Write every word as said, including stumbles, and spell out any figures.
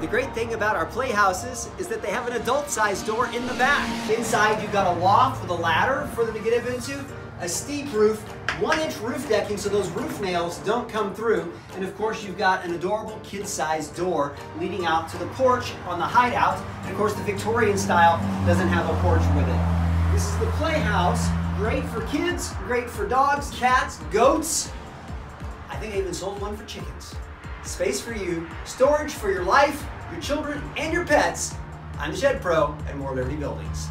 The great thing about our playhouses is that they have an adult-sized door in the back. Inside, you've got a loft with a ladder for them to get up into, a steep roof, one-inch roof decking so those roof nails don't come through, and of course, you've got an adorable kid-sized door leading out to the porch on the hideout, and of course, the Victorian style doesn't have a porch with it. This is the playhouse, great for kids, great for dogs, cats, goats. I think I even sold one for chickens. Space for you, storage for your life, your children, and your pets. I'm the Shed Pro at More Liberty Buildings.